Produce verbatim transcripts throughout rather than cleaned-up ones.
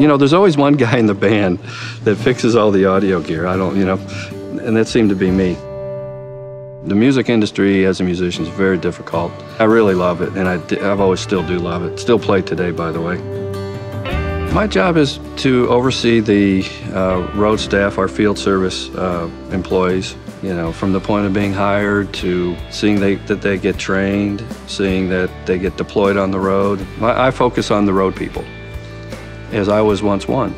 you know, there's always one guy in the band that fixes all the audio gear. I don't, you know, and that seemed to be me. The music industry as a musician is very difficult. I really love it, and I, I've always still do love it. Still play today, by the way. My job is to oversee the uh, road staff, our field service uh, employees, you know, from the point of being hired to seeing they, that they get trained, seeing that they get deployed on the road. I, I focus on the road people, as I was once one.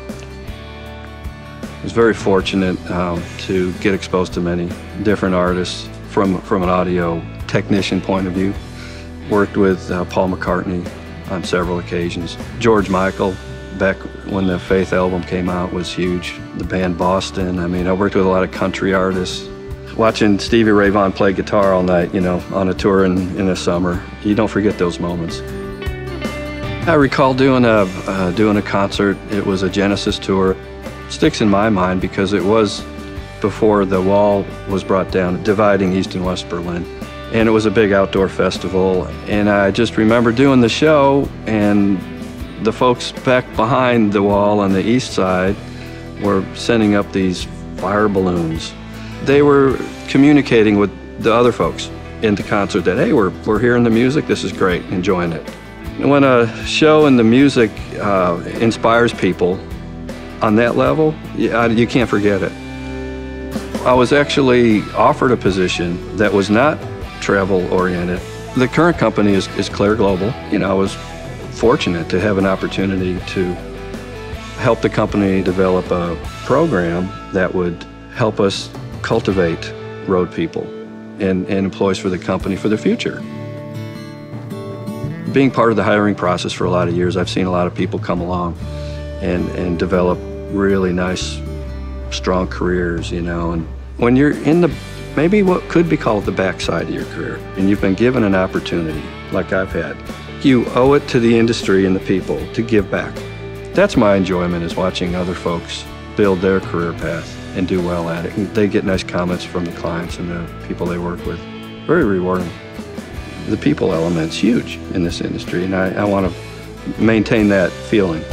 I was very fortunate um, to get exposed to many different artists from, from an audio technician point of view. Worked with uh, Paul McCartney on several occasions, George Michael. Back when the Faith album came out was huge. The band Boston, I mean, I worked with a lot of country artists. Watching Stevie Ray Vaughan play guitar all night, you know, on a tour in, in the summer, you don't forget those moments. I recall doing a, uh, doing a concert. It was a Genesis tour. Sticks in my mind because it was before the wall was brought down, dividing East and West Berlin. And it was a big outdoor festival. And I just remember doing the show, and the folks back behind the wall on the east side were sending up these fire balloons. They were communicating with the other folks in the concert that, hey, we're, we're hearing the music, this is great, enjoying it. When a show and the music uh, inspires people on that level, you, I, you can't forget it. I was actually offered a position that was not travel-oriented. The current company is, is Clair Global. You know, I was fortunate to have an opportunity to help the company develop a program that would help us cultivate road people and, and employees for the company for the future. Being part of the hiring process for a lot of years, I've seen a lot of people come along and, and develop really nice, strong careers, you know. And when you're in the, maybe what could be called the backside of your career, and you've been given an opportunity like I've had, you owe it to the industry and the people to give back. That's my enjoyment, is watching other folks build their career path and do well at it. And they get nice comments from the clients and the people they work with. Very rewarding. The people element's huge in this industry, and I, I want to maintain that feeling.